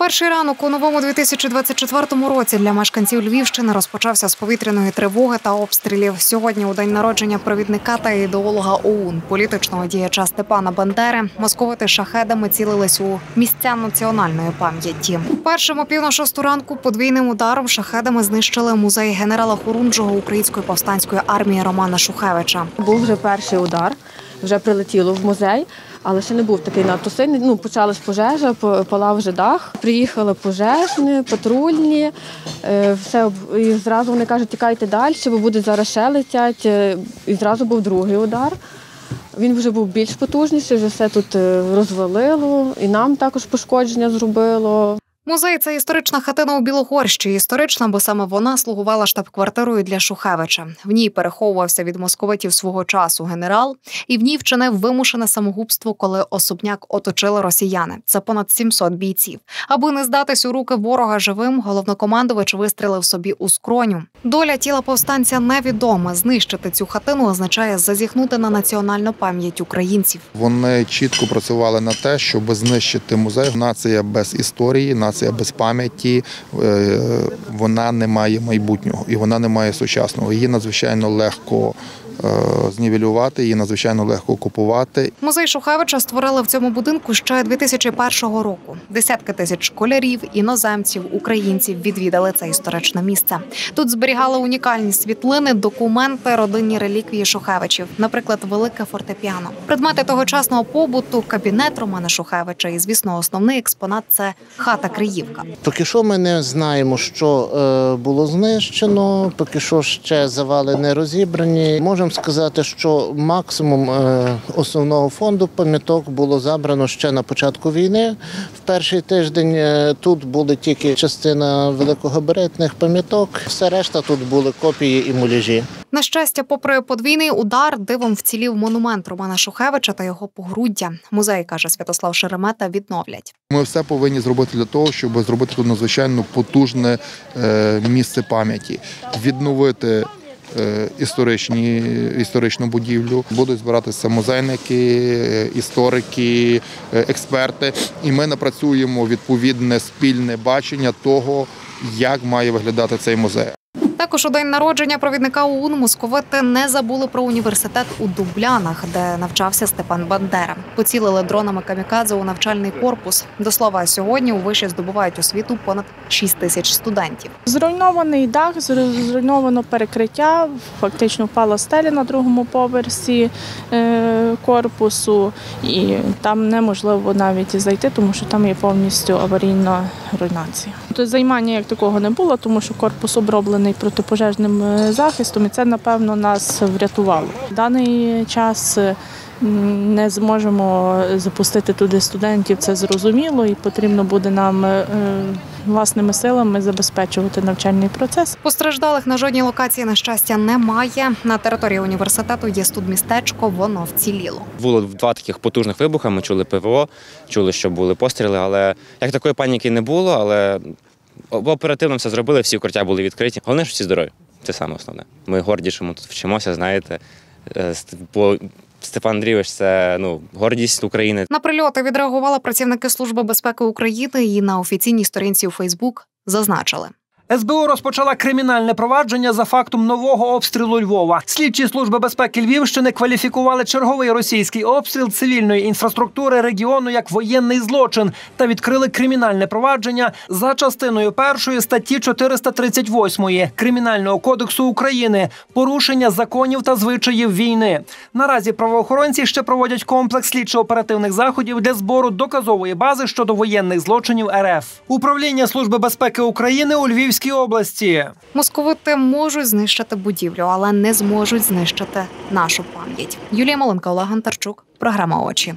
Перший ранок у новому 2024 році для мешканців Львівщини розпочався з повітряної тривоги та обстрілів. Сьогодні, у день народження провідника та ідеолога ОУН, політичного діяча Степана Бандери, московити шахедами цілились у місця національної пам'яті. Першим о пів на шосту ранку подвійним ударом шахедами знищили музей генерала Хорунжого Української повстанської армії Романа Шухевича. Був вже перший удар, вже прилетіло в музей. Але ще не був такий надто сильний. Почалась пожежа, палав вже дах. Приїхали пожежні, патрульні, все, і зразу вони кажуть, тікайте далі, бо буде зараз ще летять. І зразу був другий удар. Він вже був більш потужніший, вже все тут розвалило, і нам також пошкодження зробило. Музей – це історична хатина у Білогорщі. Історична, бо саме вона слугувала штаб-квартирою для Шухевича. В ній переховувався від московитів свого часу генерал, і в ній вчинив вимушене самогубство, коли особняк оточили росіяни. Це понад 700 бійців. Аби не здатись у руки ворога живим, головнокомандувач вистрілив собі у скроню. Доля тіла повстанця невідома. Знищити цю хатину означає зазіхнути на національну пам'ять українців. Вони чітко працювали на те, щоб знищити музей. Нація без історії, нація без пам'яті, вона не має майбутнього і вона не має сучасного. Її надзвичайно легко знівелювати, її надзвичайно легко купувати. Музей Шухевича створили в цьому будинку ще 2001 року. Десятки тисяч школярів, іноземців, українців відвідали це історичне місце. Тут зберігали унікальні світлини, документи, родинні реліквії Шухевичів, наприклад, велике фортепіано. Предмети тогочасного побуту, кабінет Романа Шухевича і, звісно, основний експонат – це хата-криївка. Поки що ми не знаємо, що було знищено, поки що ще завали не розібрані. Можемо сказати, що максимум основного фонду пам'яток було забрано ще на початку війни. В перший тиждень тут були тільки частина великогабаритних пам'яток, все решта тут були копії і муляжі. На щастя, попри подвійний удар, дивом вцілів монумент Романа Шухевича та його погруддя. Музей, каже Святослав Шеремета, відновлять. Ми все повинні зробити для того, щоб зробити тут надзвичайно потужне місце пам'яті, відновити історичну будівлю. Будуть збиратися музейники, історики, експерти. І ми напрацюємо відповідне спільне бачення того, як має виглядати цей музей. Також у день народження провідника ОУН московити не забули про університет у Дублянах, де навчався Степан Бандера. Поцілили дронами камікадзе у навчальний корпус. До слова, сьогодні у виші здобувають освіту понад 6 тисяч студентів. Зруйнований дах, зруйновано перекриття, фактично впала стеля на другому поверсі корпусу. І там неможливо навіть зайти, тому що там є повністю аварійна руйнація. Тут займання як такого не було, тому що корпус оброблений протипожежним захистом, і це, напевно, нас врятувало. В даний час не зможемо запустити туди студентів, це зрозуміло, і потрібно буде нам власними силами забезпечувати навчальний процес. Постраждалих на жодній локації, на щастя, немає. На території університету є студмістечко, воно вціліло. Було два таких потужних вибухи, ми чули ПВО, чули, що були постріли, але як такої паніки не було, але оперативно все зробили, всі укриття були відкриті. Головне, що всі здорові, це саме основне. Ми горді, що ми тут вчимося, знаєте, бо Степан Андрійович – це гордість України. На прильоти відреагували працівники Служби безпеки України і на офіційній сторінці у Фейсбук зазначили. СБУ розпочала кримінальне провадження за фактом нового обстрілу Львова. Слідчі Служби безпеки Львівщини кваліфікували черговий російський обстріл цивільної інфраструктури регіону як воєнний злочин та відкрили кримінальне провадження за частиною 1 статті 438 Кримінального кодексу України «Порушення законів та звичаїв війни». Наразі правоохоронці ще проводять комплекс слідчо-оперативних заходів для збору доказової бази щодо воєнних злочинів РФ. Управління Служби безпеки України у Львівській області. Московити можуть знищити будівлю, але не зможуть знищити нашу пам'ять. Юлія Маленко, Олег Антарчук. Програма «Очі».